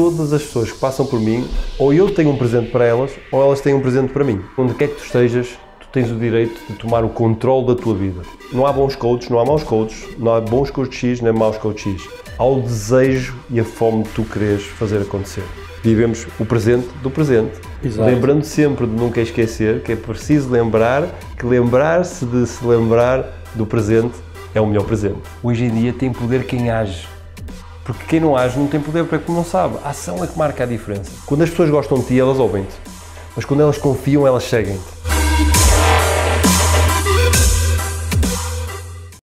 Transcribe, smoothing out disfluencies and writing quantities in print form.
todas as pessoas que passam por mim, ou eu tenho um presente para elas, ou elas têm um presente para mim. Onde quer que tu estejas, tu tens o direito de tomar o controle da tua vida. Não há bons coaches, não há maus coaches, não há bons coaches X, nem maus coaches X. Há o desejo e a fome de tu quereres fazer acontecer. Vivemos o presente do presente. Exato. Lembrando sempre de nunca esquecer, que é preciso lembrar que lembrar-se de se lembrar do presente é o melhor presente. Hoje em dia tem poder quem age. Porque quem não age não tem poder, porque não sabe. A ação é que marca a diferença. Quando as pessoas gostam de ti, elas ouvem-te. Mas quando elas confiam, elas seguem-te.